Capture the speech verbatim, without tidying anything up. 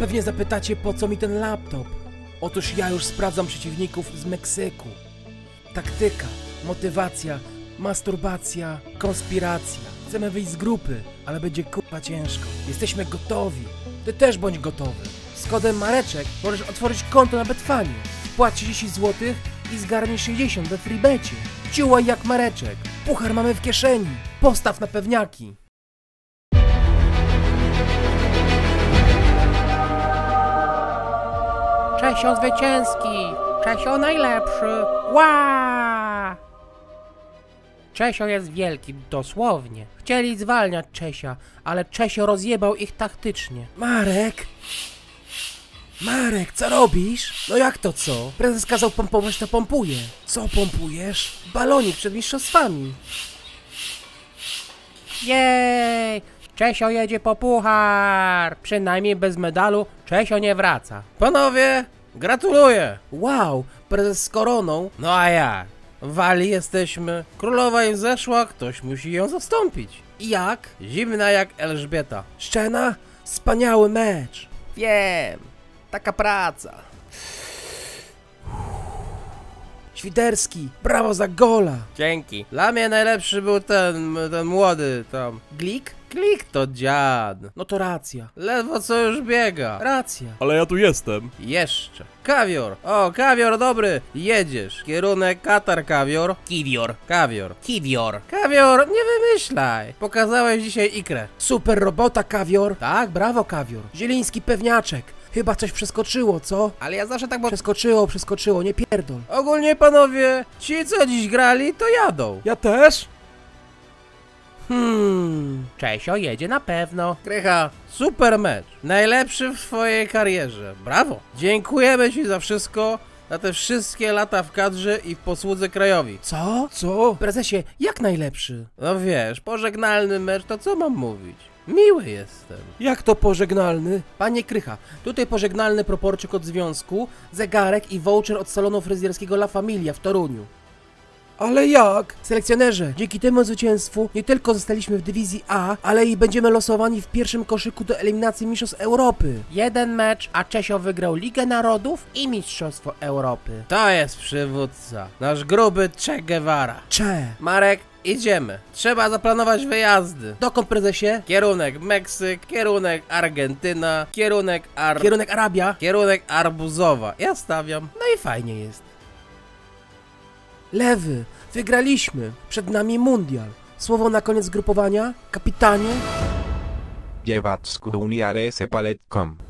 Pewnie zapytacie, po co mi ten laptop? Otóż ja już sprawdzam przeciwników z Meksyku. Taktyka, motywacja, masturbacja, konspiracja. Chcemy wyjść z grupy, ale będzie kurwa ciężko. Jesteśmy gotowi. Ty też bądź gotowy. Z kodem Mareczek możesz otworzyć konto na Betfanie. Wpłać trzydzieści złotych i zgarniesz sześćdziesiąt we freebecie. Ciułaj jak Mareczek. Puchar mamy w kieszeni. Postaw na pewniaki. Czesio zwycięski! Czesio najlepszy! Ła! Czesio jest wielki, dosłownie. Chcieli zwalniać Czesia, ale Czesio rozjebał ich taktycznie. Marek! Marek, co robisz? No jak to co? Prezes kazał pompować, to pompuję. Co pompujesz? Balonik przed mistrzostwami. Jej! Czesio jedzie po puchar! Przynajmniej bez medalu Czesio nie wraca. Panowie, gratuluję! Wow, prezes z koroną. No a ja, w Walii jesteśmy. Królowa już zeszła, ktoś musi ją zastąpić. I jak? Zimna jak Elżbieta. Szczena? Wspaniały mecz. Wiem, taka praca. Świderski, brawo za gola. Dzięki. Dla mnie najlepszy był ten, ten młody tam. Glik? Glik to dziad. No to racja. Ledwo co już biega. Racja. Ale ja tu jestem. Jeszcze. Kawior. O, kawior dobry. Jedziesz. Kierunek Katar, kawior. Kiwior. Kawior. Kiwior. Kawior, nie wymyślaj. Pokazałeś dzisiaj ikrę. Super robota, kawior. Tak, brawo, kawior. Zieliński pewniaczek. Chyba coś przeskoczyło, co? Ale ja zawsze tak bo... Przeskoczyło, przeskoczyło, nie pierdol. Ogólnie, panowie, ci co dziś grali, to jadą. Ja też? Hmm... Czesio jedzie na pewno. Krycha, super mecz. Najlepszy w twojej karierze. Brawo. Dziękujemy ci za wszystko, za te wszystkie lata w kadrze i w posłudze krajowi. Co? Co? Prezesie, jak najlepszy? No wiesz, pożegnalny mecz, to co mam mówić? Miły jestem. Jak to pożegnalny? Panie Krycha, tutaj pożegnalny proporczyk od związku, zegarek i voucher od salonu fryzjerskiego La Familia w Toruniu. Ale jak? Selekcjonerze, dzięki temu zwycięstwu nie tylko zostaliśmy w Dywizji A, ale i będziemy losowani w pierwszym koszyku do eliminacji Mistrzostw Europy. Jeden mecz, a Czesio wygrał Ligę Narodów i Mistrzostwo Europy. To jest przywódca. Nasz gruby Che Guevara. Cze. Marek, idziemy. Trzeba zaplanować wyjazdy. Dokąd, prezesie? Kierunek Meksyk, kierunek Argentyna, kierunek Ar... Kierunek Arabia. Kierunek Arbuzowa. Ja stawiam. No i fajnie jest. Lewy, wygraliśmy. Przed nami mundial. Słowo na koniec grupowania. Kapitanie. Llevat skuduniare se paletkom.